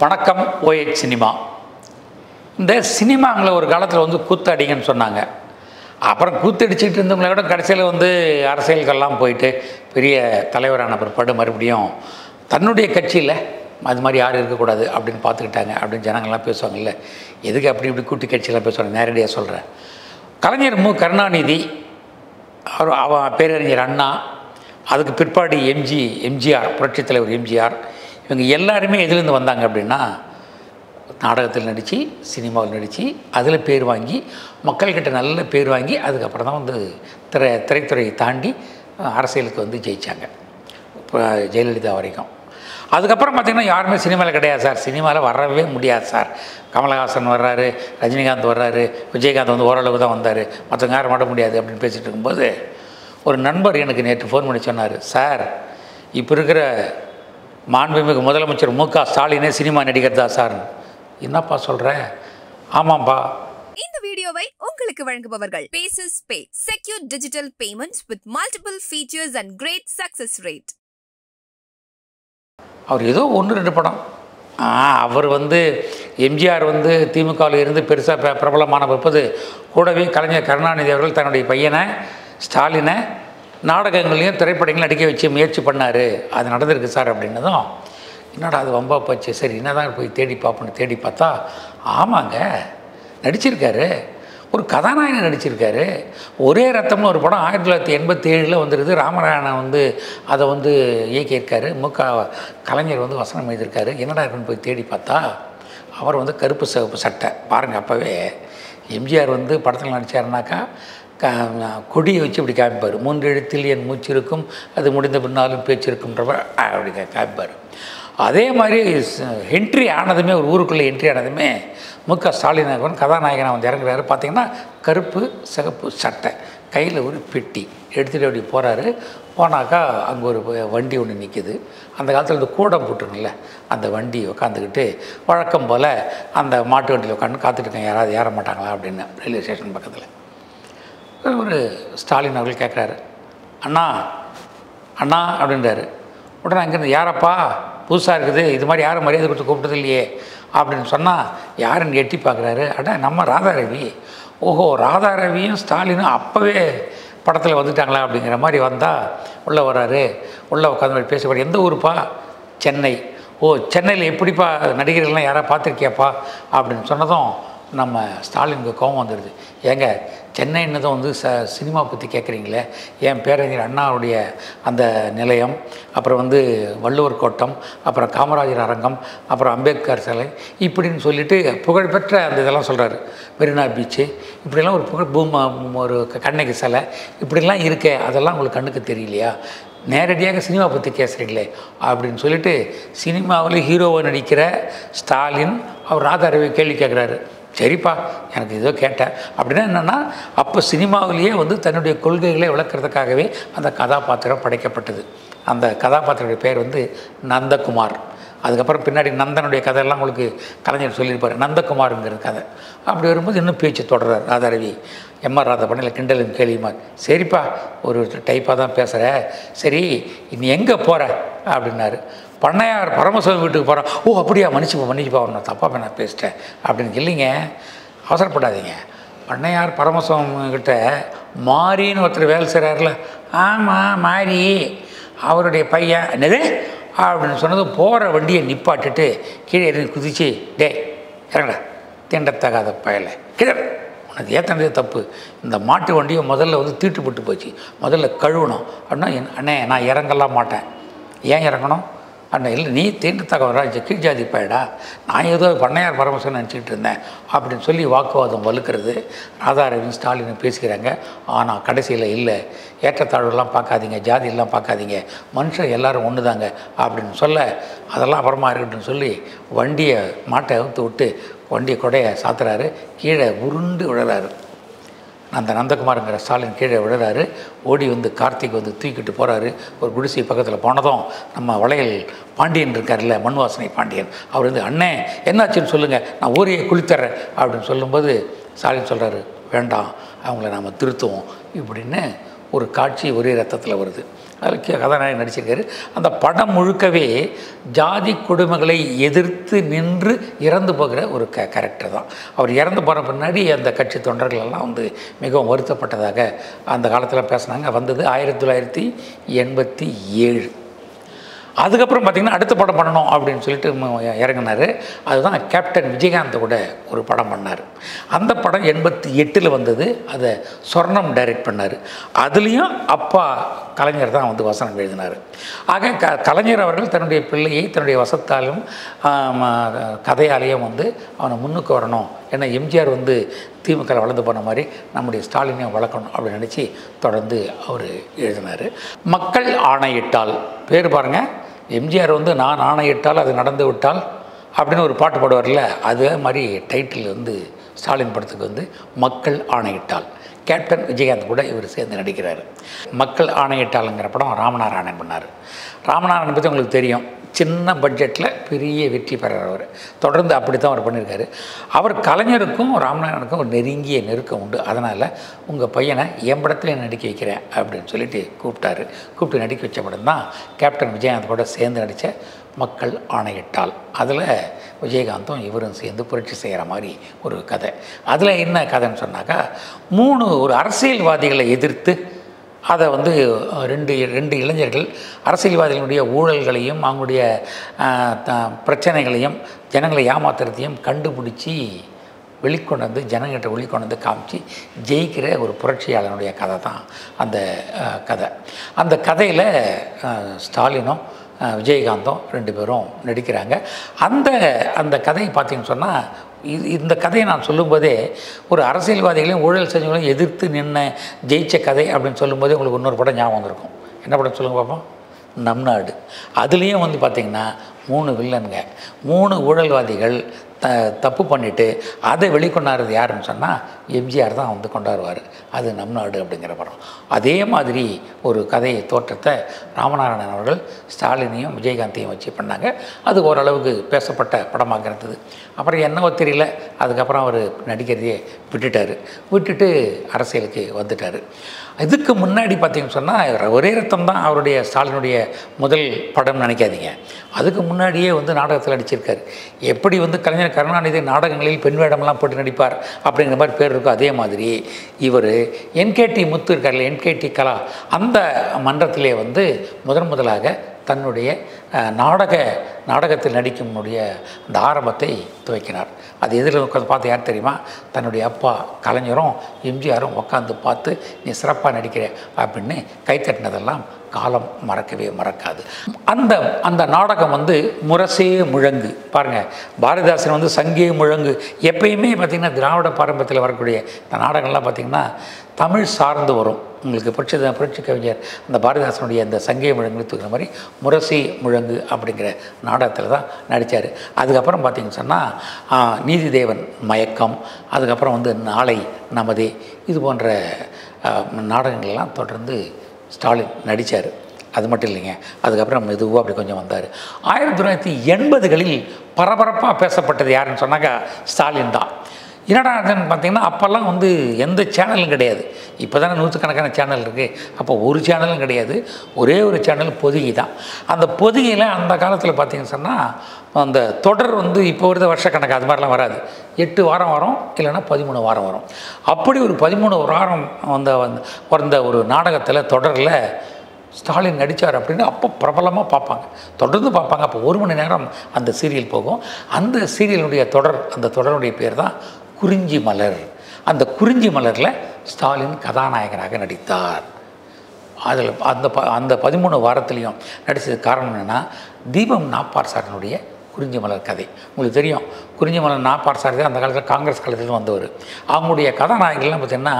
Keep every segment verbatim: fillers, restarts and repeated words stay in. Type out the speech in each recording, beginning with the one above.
வணக்கம் OH cinema. இந்த சினிமாங்களை ஒரு காலத்தில் வந்து கூத்து அடிங்கன்னு சொன்னாங்க. அப்புறம் கூத்து அடிச்சுட்டு இருந்தவங்கள கூட கடைசியில் வந்து அரசியலுக்கெல்லாம் போயிட்டு பெரிய தலைவரான பிற்பாடு மறுபடியும் தன்னுடைய கட்சியில் அது மாதிரி யாரும் இருக்கக்கூடாது அப்படின்னு பார்த்துக்கிட்டாங்க அப்படின்னு ஜனங்கள்லாம் பேசுவாங்கல்ல. எதுக்கு அப்படி இப்படி கூட்டு கட்சியெல்லாம் பேசுவாங்க? நேரடியாக சொல்கிறேன். கலைஞர் மு கருணாநிதி, அவர் பேரறிஞர் அண்ணா, அதுக்கு பிற்பாடு எம்ஜி எம்ஜிஆர் புரட்சித் தலைவர் எம்ஜிஆர், இவங்க எல்லாருமே எதுலேருந்து வந்தாங்க அப்படின்னா நாடகத்தில் நடித்து சினிமாவில் நடித்து அதில் பேர் வாங்கி மக்கள்கிட்ட நல்ல பேர் வாங்கி அதுக்கப்புறம் தான் வந்து திரை திரைத்துறையை தாண்டி அரசியலுக்கு வந்து ஜெயித்தாங்க இப்போ ஜெயலலிதா வரைக்கும். அதுக்கப்புறம் பார்த்திங்கன்னா யாருமே சினிமாவில் கிடையாது சார், சினிமாவில் வரவே முடியாது சார், கமலஹாசன் வர்றாரு, ரஜினிகாந்த் வர்றாரு, விஜயகாந்த் வந்து ஓரளவு தான் வந்தார், மற்றவங்க யாரும் வர முடியாது அப்படின்னு பேசிகிட்டு இருக்கும்போது ஒரு நண்பர் எனக்கு நேற்று ஃபோன் பண்ணி சொன்னார், சார் இப்போ இருக்கிற மாண்புமிகு முதலமைச்சர் மு க ஸ்டாலினே சினிமா நடிகர்தா சார். என்னப்பா சொல்கிற? ஆமாம்ப்பா. இந்த வீடியோவை உங்களுக்கு வழங்குபவர்கள் bases pay, secure digital payments with multiple features and great success rate. அவர் ஏதோ ஒன்று ரெண்டு படம், அவர் வந்து எம்ஜிஆர் வந்து திமுகவில் இருந்து பெருசாக பிரபலமான பிற்பது கூடவே கலைஞர் கருணாநிதி அவர்கள் தன்னுடைய பையனை ஸ்டாலினை நாடகங்களையும் திரைப்படங்களையும் நடிக்க வச்சு முயற்சி பண்ணார், அது நடந்திருக்கு சார் அப்படின்னதும் என்னடா அது வம்பா போச்சு, சரி என்ன தான் போய் தேடி பார்ப்போன்னு தேடி பார்த்தா ஆமாங்க நடிச்சிருக்காரு, ஒரு கதாநாயகன் நடிச்சிருக்காரு. ஒரே ரத்தம்னு ஒரு படம் ஆயிரத்தி தொள்ளாயிரத்தி எண்பத்தி ஏழில் வந்துருது, ராமராயணன் வந்து அதை வந்து இயக்கியிருக்காரு, மு க கலைஞர் வந்து வசனம் எழுதியிருக்காரு. என்னடா இருக்குன்னு போய் தேடி பார்த்தா அவர் வந்து கருப்பு சிவப்பு சட்டை பாருங்கள். அப்போவே எம்ஜிஆர் வந்து படத்தில் நடித்தாருனாக்கா க கொடியை வச்சு இப்படி காமிப்பார், மூன்று எழுத்தில் என் மூச்சு இருக்கும் அது முடிந்த பின்னாலும் பேச்சு இருக்குன்றவ அப்படி காமிப்பார். அதே மாதிரி என்ட்ரி ஆனதுமே ஒரு ஊருக்குள்ளே என்ட்ரி ஆனதுமே மு க ஸ்டாலின் கதாநாயகனை வந்து இறங்குறாரு. பார்த்திங்கன்னா கருப்பு சிகப்பு சட்டை, கையில் ஒரு பெட்டி எடுத்துகிட்டு அப்படி போகிறாரு. போனாக்கா அங்கே ஒரு வண்டி ஒன்று நிற்கிது, அந்த காலத்தில் இந்த கூடம் போட்டுருங்கல்ல அந்த வண்டி உட்காந்துக்கிட்டு வழக்கம் போல் அந்த மாட்டு வண்டியில் உட்காந்து காத்துட்ருக்கேன், யாராவது ஏற மாட்டாங்களா அப்படின்னு. ரயில்வே ஸ்டேஷன் பக்கத்தில் ஒரு ஸ்டாலின் அவர்கள் கேட்குறாரு, அண்ணா அண்ணா அப்படின்றாரு. உடனே அங்கேருந்து யாரப்பா புதுசாக இருக்குது, இது மாதிரி யாரும் மரியாதை கொடுத்து கூப்பிட்டது இல்லையே அப்படின்னு சொன்னால் யாருன்னு எட்டி பார்க்குறாரு. அடா நம்ம ராதாரவி. ஓஹோ, ராதாரவியும் ஸ்டாலினும் அப்போவே படத்தில் வந்துட்டாங்களா அப்படிங்கிற மாதிரி வந்தால் உள்ளே வராரு. உள்ளே உட்காந்து மாதிரி பேசக்கூடிய, எந்த ஊருப்பா? சென்னை. ஓ, சென்னையில் எப்படிப்பா நடிகர்கள்லாம் யாராவது பார்த்துருக்கியாப்பா அப்படின்னு சொன்னதும் நம்ம ஸ்டாலினுக்கு கோபம் வந்துடுது. ஏங்க சென்னைன்னதும் வந்து ச சினிமா பற்றி கேட்குறீங்களே, என் பேரறிஞர் அண்ணாவுடைய அந்த நிலையம், அப்புறம் வந்து வள்ளுவர் கோட்டம், அப்புறம் காமராஜர் அரங்கம், அப்புறம் அம்பேத்கர் சிலை இப்படின்னு சொல்லிட்டு புகழ்பெற்ற அந்த இதெல்லாம் சொல்கிறாரு, மெரினா பீச்சு இப்படிலாம் ஒரு புகழ் பூமா ஒரு கண்ணகி சிலை இப்படிலாம் இருக்கே, அதெல்லாம் உங்களுக்கு கண்ணுக்கு தெரியலையா, நேரடியாக சினிமா பற்றி பேசுகிறீங்களே அப்படின்னு சொல்லிட்டு சினிமாவில் ஹீரோவை நடிக்கிற ஸ்டாலின் அவர் ராதாரவி கேள்வி கேட்குறாரு. சரிப்பா, எனக்கு ஏதோ கேட்டேன் அப்படின்னா என்னென்னா அப்போ சினிமாவிலேயே வந்து தன்னுடைய கொள்கைகளை விளக்குறதுக்காகவே அந்த கதாபாத்திரம் படைக்கப்பட்டது. அந்த கதாபாத்திரத்துடைய பேர் வந்து நந்தகுமார். அதுக்கப்புறம் பின்னாடி நந்தனுடைய கதையெல்லாம் உங்களுக்கு கலைஞர் சொல்லியிருப்பார், நந்தகுமாருங்கிற கதை. அப்படி வரும்போது இன்னும் பேச்சு தொடர்றார் ராதாரவி, எம்ஆர் ராதா பண்ணல கிண்டலும் கேள்விமார். சரிப்பா, ஒரு டைப்பாக தான் பேசுகிற, சரி இனி எங்கே போகிற அப்படின்னாரு. பண்ணையார் பரமசிவன் வீட்டுக்கு போகிறேன். ஓ அப்படியா, மன்னிச்சுப்பா மன்னிச்சுப்பா நான் தப்பாக நான் பேசிட்டேன் அப்படின்னு. இல்லைங்க அவசரப்படாதீங்க, பண்ணையார் பரமசிவங்கிட்ட மாரின்னு ஒருத்தர் வேலை செய்கிறாருல, ஆமாம் மாரி அவருடைய பையன் என்னது அப்படின்னு சொன்னது போகிற வண்டியை நிப்பாட்டுட்டு கீழே இறங்கி குதிச்சு, டே இறங்கடா தீண்டத்தகாத பயலை, கீழே உனக்கு ஏற்றதே தப்பு, இந்த மாட்டு வண்டியை முதல்ல வந்து தீட்டுப்பட்டு போச்சு, முதல்ல கழுவணும் அப்படின்னா. அண்ணே நான் இறங்கலாம் மாட்டேன். ஏன் இறங்கணும்? அண்ணா இல்லை நீ தீண்டத்தகவரா, கீழ் ஜாதி பயடா, நான் ஏதோ பண்ணையார் பரமசன் நினச்சிக்கிட்டு இருந்தேன் அப்படின்னு சொல்லி வாக்குவாதம் வலுக்கிறது. ராதாரவி ஸ்டாலின் பேசிக்கிறாங்க. ஆனால் கடைசியில் இல்லை, ஏற்றத்தாழ்வுலாம் பார்க்காதீங்க, ஜாதியெல்லாம் பார்க்காதீங்க, மனுஷன் எல்லோரும் ஒன்று தாங்க அப்படின்னு சொல்ல, அதெல்லாம் அப்புறமா இருக்குன்னு சொல்லி வண்டியை மாட்டை அவுத்து விட்டு வண்டியை கொடையை சாத்துறாரு. கீழே உருண்டு விழுறாரு. அந்த நந்தகுமாருங்கிற ஸ்டாலின் கீழே விழுறாரு. ஓடி வந்து கார்த்திக் வந்து தூக்கிட்டு போகிறாரு. ஒரு குடிசை பக்கத்தில் போனதும் நம்ம வளையல் பாண்டியன் இருக்கார்ல, மண்வாசனை பாண்டியன், அவர் வந்து அண்ணே என்னாச்சுன்னு சொல்லுங்கள், நான் ஊரையே குளித்தர்றேன் அப்படின்னு சொல்லும்போது ஸ்டாலின் சொல்கிறாரு, வேண்டாம் அவங்கள நாம் திருத்துவோம் இப்படின்னு ஒரு காட்சி ஒரே ரத்தத்தில் வருது. கதாநாயகன் நடிச்சிருக்காரு. அந்த படம் முழுக்கவே ஜாதி கொடுமைகளை எதிர்த்து நின்று இறந்து போகிற ஒரு க கேரக்டர் தான். அவர் இறந்து போன பின்னாடி அந்த கட்சி தொண்டர்கள் எல்லாம் வந்து மிகவும் வருத்தப்பட்டதாக அந்த காலத்தில் பேசினாங்க. வந்தது ஆயிரத்தி தொள்ளாயிரத்தி எண்பத்தி ஏழு. அதுக்கப்புறம் பார்த்திங்கன்னா அடுத்த படம் பண்ணணும் அப்படின்னு சொல்லிட்டு இறங்கினார். அதுதான் கேப்டன் விஜயகாந்த் கூட ஒரு படம் பண்ணார். அந்த படம் எண்பத்தி எட்டில் வந்தது. அதை சொர்ணம் டைரக்ட் பண்ணார். அதுலேயும் அப்பா கலைஞர் தான் வந்து வசனம் எழுதினார். ஆக க கலைஞர் அவர்கள் தன்னுடைய பிள்ளையை தன்னுடைய வசத்தாலும் கதையாலேயும் வந்து அவனை முன்னுக்கு வரணும், ஏன்னா எம்ஜிஆர் வந்து திமுகவில் வளர்ந்து போன மாதிரி நம்முடைய ஸ்டாலினையும் வளர்க்கணும் அப்படின்னு நினச்சி தொடர்ந்து அவர் எழுதினார். மக்கள் ஆணையிட்டால் பேர் பாருங்கள், எம்ஜிஆர் வந்து நான் ஆணையிட்டால் அது நடந்து விட்டால் அப்படின்னு ஒரு பாட்டு பாடுவார்ல, அதே மாதிரி டைட்டில் வந்து ஸ்டாலின் படத்துக்கு வந்து மக்கள் ஆணையிட்டால். கேப்டன் விஜயகாந்த் கூட இவர் சேர்ந்து நடிக்கிறார். மக்கள் ஆணையிட்டாலுங்கிற படம் ராமநாராயணன் பண்ணார். ராமநாராயணன் பற்றி உங்களுக்கு தெரியும், சின்ன பட்ஜெட்டில் பெரிய வெற்றி பெறறவர். தொடர்ந்து அப்படி தான் அவர் பண்ணியிருக்காரு. அவர் கலைஞருக்கும் ராமநாயகனுக்கும் ஒரு நெருங்கிய நெருக்கம் உண்டு. அதனால் உங்கள் பையனை என் படத்துலேயே நடிக்க வைக்கிறேன் அப்படின்னு சொல்லிட்டு கூப்பிட்டாரு. கூப்பிட்டு நடிக்க வச்ச படம் தான் கேப்டன் விஜயகாந்த் கூட சேர்ந்து நடித்த மக்கள் ஆணையிட்டால். அதில் விஜயகாந்தும் இவரும் சேர்ந்து புரட்சி செய்கிற மாதிரி ஒரு கதை. அதில் என்ன கதைன்னு சொன்னாக்கா, மூணு ஒரு அரசியல்வாதிகளை எதிர்த்து அதை வந்து ரெண்டு ரெண்டு இளைஞர்கள் அரசியல்வாதிகளுடைய ஊழல்களையும் அவங்களுடைய பிரச்சனைகளையும் ஜனங்களை ஏமாத்துறதையும் கண்டுபிடிச்சி வெளிக்கொண்டு வந்து ஜனங்கிட்ட வெளிக்கொண்டு வந்து காமிச்சு ஜெயிக்கிற ஒரு புரட்சியாளனுடைய கதை தான் அந்த கதை. அந்த கதையில் ஸ்டாலினும் விஜயகாந்தும் ரெண்டு பேரும் நடிக்கிறாங்க. அந்த அந்த கதையை பார்த்திங்கன்னு சொன்னால், இது இந்த கதையை நான் சொல்லும்போதே ஒரு அரசியல்வாதிகளையும் ஊழல் செஞ்சவங்களையும் எதிர்த்து நின்று ஜெயித்த கதை அப்படின்னு சொல்லும்போதே உங்களுக்கு இன்னொரு படம் ஞாபகம் வந்திருக்கும். என்ன படம் சொல்லுங்கள் பார்ப்போம்? நம் நாடு. அதுலேயும் வந்து பார்த்திங்கன்னா மூணு வில்லனுங்க, மூணு ஊழல்வாதிகள் த தப்பு பண்ணிவிட்டு அதை வெளிக்கொண்டாடுறது யாருன்னு சொன்னால் எம்ஜிஆர் தான் வந்து கொண்டாடுவார். அது நம் நாடு அப்படிங்கிற படம். அதே மாதிரி ஒரு கதையை தோற்றத்தை ராமநாராயணன் அவர்கள் ஸ்டாலினையும் விஜயகாந்தையும் வச்சு பண்ணாங்க. அது ஓரளவுக்கு பேசப்பட்ட படமாக இருந்தது. அப்புறம் என்னவோ தெரியல, அதுக்கப்புறம் அவர் நடிக்கிறதையே விட்டுட்டார். விட்டுட்டு அரசியலுக்கு வந்துட்டார். இதுக்கு முன்னாடி பார்த்திங்கன்னு சொன்னால் ஒரே ரத்தம் தான் அவருடைய ஸ்டாலினுடைய முதல் படம் நினைக்காதீங்க. அதுக்கு முன்னாடியே வந்து நாடகத்தில் நடிச்சிருக்காரு. எப்படி வந்து கலைஞர் கருணாநிதி நாடகங்களில் பெண் வேடமெல்லாம் போட்டு நடிப்பார் அப்படிங்கிற மாதிரி பேர் இருக்கும், அதே மாதிரி இவர் என்கேடி முத்து இருக்கார்ல, என்கேடி கலா, அந்த மன்றத்திலே வந்து முதன் முதலாக தன்னுடைய நாடக நாடகத்தில் நடிக்கும்னுடைய அந்த ஆரம்பத்தை துவைக்கினார். அது எதிரில் உட்காந்து பார்த்து யார் தெரியுமா, தன்னுடைய அப்பா கலைஞரும் எம்ஜிஆரும் உட்காந்து பார்த்து நீ சிறப்பாக நடிக்கிற அப்படின்னு கைத்தட்டினதெல்லாம் காலம் மறக்கவே மறக்காது. அந்த அந்த நாடகம் வந்து முரசே முழங்கு. பாருங்கள், பாரதிதாசன் வந்து சங்கே முழங்கு. எப்பயுமே பார்த்திங்கன்னா திராவிட பாரம்பரியத்தில் வரக்கூடிய இந்த நாடகங்கள்லாம் பார்த்திங்கன்னா தமிழ் சார்ந்து வரும். உங்களுக்கு புரட்சி புரட்சி கவிஞர் அந்த பாரதிதாசனுடைய அந்த சங்கே முழங்குன்னு தூக்குற மாதிரி முரசே முழங்கு அப்படிங்கிற நாடகத்தில் தான் நடித்தார். அதுக்கப்புறம் பார்த்திங்கன்னு சொன்னால் நீதி தேவன் மயக்கம், அதுக்கப்புறம் வந்து நாளை நமதே, இது போன்ற நாடகங்கள்லாம் தொடர்ந்து ஸ்டாலின் நடித்தார். அது மட்டும் இல்லைங்க, அதுக்கப்புறம் மெதுவாக அப்படி கொஞ்சம் வந்தார். ஆயிரத்தி தொள்ளாயிரத்தி எண்பதுகளில் பரபரப்பாக பேசப்பட்டது யாருன்னு சொன்னாக்கா ஸ்டாலின் தான். என்னடா அதுன்னு பார்த்திங்கன்னா, அப்போல்லாம் வந்து எந்த சேனலும் கிடையாது. இப்போ தானே நூற்றுக்கணக்கான சேனல் இருக்குது. அப்போ ஒரு சேனலும் கிடையாது, ஒரே ஒரு சேனல் பொதிகை தான். அந்த பொதிகையில் அந்த காலத்தில் பார்த்திங்கன்னு சொன்னால் அந்த தொடர் வந்து இப்போ வருது வருஷக்கணக்கு அது மாதிரிலாம் வராது. எட்டு வாரம் வரும், இல்லைன்னா பதிமூணு வாரம் வரும். அப்படி ஒரு பதிமூணு வாரம் அந்த பிறந்த ஒரு நாடகத்தில் தொடரில் ஸ்டாலின் நடித்தார் அப்படின்னு அப்போ பிரபலமாக பார்ப்பாங்க, தொடர்ந்து பார்ப்பாங்க. அப்போ ஒரு மணி நேரம் அந்த சீரியல் போகும். அந்த சீரியலுடைய தொடர், அந்த தொடருடைய பேர் தான் குறிஞ்சி மலர். அந்த குறிஞ்சி மலரில் ஸ்டாலின் கதாநாயகனாக நடித்தார். அதில் அந்த ப அந்த பதிமூணு வாரத்துலேயும் நடித்தது காரணம் என்னென்னா, தீபம் நாப்பார் சாரனுடைய குறிஞ்சி மலர் கதை. உங்களுக்கு தெரியும், குறிஞ்சி மலர் நாப்பார் சார் தான் அந்த காலத்தில் காங்கிரஸ் காலத்தில் வந்தவர். அவங்களுடைய கதாநாயகர்கள்லாம் பார்த்திங்கன்னா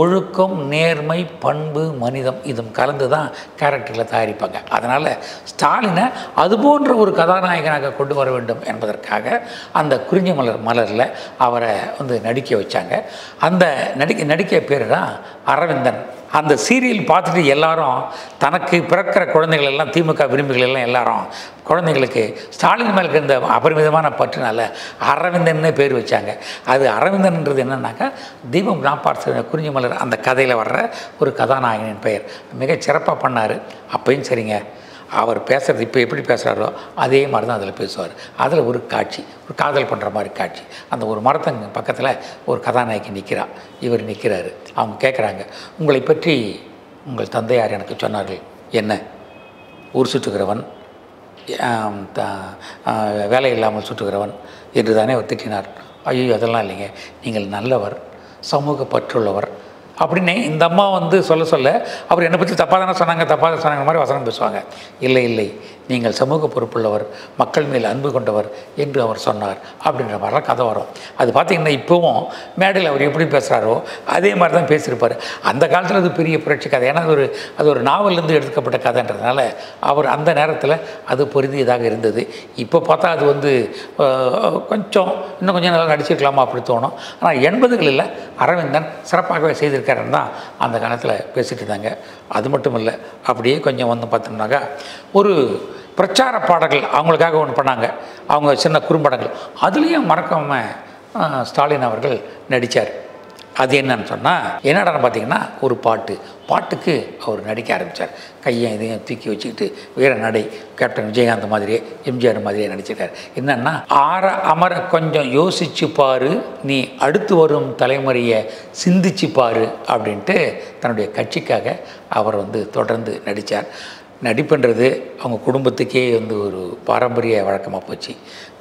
ஒழுக்கம், நேர்மை, பண்பு, மனிதம் இதும் கலந்து தான் கேரக்டரில் தயாரிப்பாங்க. அதனால் ஸ்டாலினை அதுபோன்ற ஒரு கதாநாயகனாக கொண்டு வர வேண்டும் என்பதற்காக அந்த குறிஞ்சி மலர் மலரில் அவரை வந்து நடிக்க வச்சாங்க. அந்த நடிக்க நடிக்க பேர் தான் Aravindan. And the serial path is Yelaron, Tanaki, Perkra, Koronel, Timuka, Vrimil, Yelaron, Koronelke, Stalin Melk and the Aparimana Patrinala, Aravindhan Peruchanga, either Aravindhan into the Nanaka, Dimum Naparth, Kurinji Malar, and the Kadalavara, or Kadana in pair. Make a Cherapa Panar, a pinchering. Our பேசறது இப்ப எப்படி பேசறாரோ அதே மாதிரி தான் அதல பேசுவார். அதல ஒரு காட்சி, ஒரு காதல் பண்ற மாதிரி காட்சி. அந்த ஒரு மரத்தின் பக்கத்துல ஒரு கதாநாயகி நிக்கிறா. இவர் நிக்கிறாரு. அவங்க கேக்குறாங்க. உங்களை பற்றி உங்கள் தந்தையார் எனக்கு சொன்னார்கள். என்ன? ஊர் சுற்றுகிறவன், வேலை இல்லாமல் சுற்றுகிறவன் என்று தானே ஒத்திட்டினார். ஐயோ அதெல்லாம் இல்லைங்க. நீங்கள் நல்லவர், சமூக பற்றுள்ளவர். அப்படினே இந்த அம்மா வந்து சொல்ல சொல்ல அவர் என்ன பத்தி தப்பா தான சொன்னாங்க தப்பா தான சொன்னாங்க மாதிரி வசனம் பேசுவாங்க. இல்லை இல்லை நீங்கள் சமூக பொறுப்புள்ளவர் மக்கள் மேல் அன்பு கொண்டவர் என்று அவர் சொன்னார் அப்படிங்கற மாதிரி கதை வரும். அது பாத்தீங்கன்னா இப்பவும் மேடையில் அவர் எப்படி பேசுறாரோ அதே மாதிரி தான் பேசிருப்பாரு. அந்த காலத்துல அது பெரிய புரட்சி கதை. ஏனா அது ஒரு அது ஒரு நாவல்ல இருந்து எடுக்கப்பட்ட கதைன்றதனால அவர் அந்த நேரத்துல அது பொருந்தியதாக இருந்தது. இப்போ பார்த்தா அது வந்து கொஞ்சம் இன்னும் கொஞ்சம் நல்லா நடிச்சிருக்கலாமா அப்படி தோணும். ஆனா எண்பதுகளில் அரவிந்தன் சிறப்பாகவே செய்து அந்த காலத்துல பேசிட்டாங்க. அது மட்டும் இல்ல அப்படியே கொஞ்சம் வந்து பார்த்தோம்னாக்க ஒரு பிரச்சார பாடல்கள் அவங்களுக்காக ஒன்று பண்ணாங்க. அவங்க சின்ன குறும்படங்கள் அதுலயும் மறக்காம ஸ்டாலின் அவர்கள் நடிச்சார். அது என்னன்னு சொன்னா என்னடா பாத்தீங்கன்னா ஒரு பாட்டு பாட்டுக்கு அவர் நடிக்க ஆரம்பிச்சார். கையை இதையும் தூக்கி வச்சிட்டு வீர நடை கேப்டன் விஜயகாந்த் மாதிரியே எம்ஜிஆர் மாதிரியே நடிச்சிட்டார். என்னன்னா ஆற அமர கொஞ்சம் யோசிச்சு பாரு நீ அடுத்து வரும் தலைமுறையை சிந்திச்சு பாரு அப்படின்ட்டு தன்னுடைய கட்சிக்காக அவர் வந்து தொடர்ந்து நடிச்சார். நடிப்புன்றது அவங்க குடும்பத்துக்கே வந்து ஒரு பாரம்பரிய வழக்கமாக போச்சு.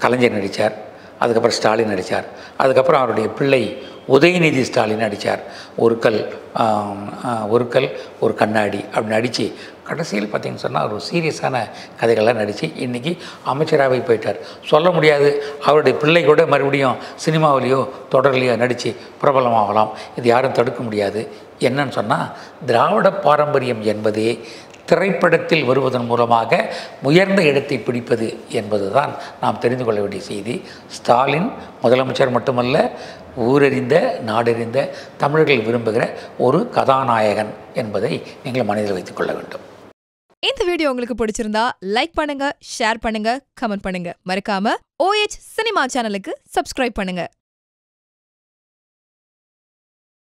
கலைஞர் நடிச்சார், அதுக்கப்புறம் ஸ்டாலின் நடிச்சார், அதுக்கப்புறம் அவருடைய பிள்ளை உதயநிதி ஸ்டாலின் நடிச்சார். ஒரு கல் ஒரு கல் ஒரு கண்ணாடி அப்படி நடிச்சு கடைசியில் பார்த்தீங்கன்னு சொன்னால் ஒரு சீரியஸான கதைகள்லாம் நடித்து இன்றைக்கி அமைச்சராகவே போயிட்டார். சொல்ல முடியாது அவருடைய பிள்ளை கூட மறுபடியும் சினிமாவிலையோ தொடர்லையோ நடித்து பிரபலமாகலாம். இது யாரும் தடுக்க முடியாது. என்னன்னு சொன்னால் திராவிட பாரம்பரியம் என்பதே திரைப்படத்தில் வருவதன் மூலமாக உயர்ந்த இடத்தை பிடிப்பது என்பதுதான் நாம் தெரிந்து கொள்ள வேண்டிய செய்தி. ஸ்டாலின் முதலமைச்சர் மட்டுமல்ல, ஊரறிந்த நாடறிந்த தமிழர்கள் விரும்புகிற ஒரு கதாநாயகன் என்பதை நீங்கள் மனதில் வைத்துக் கொள்ள வேண்டும். இந்த வீடியோ உங்களுக்கு பிடிச்சிருந்தா லைக் பண்ணுங்க, ஷேர் பண்ணுங்க, கமெண்ட் பண்ணுங்க. மறக்காம O H சினிமா சேனலுக்கு சப்ஸ்கிரைப் பண்ணுங்க.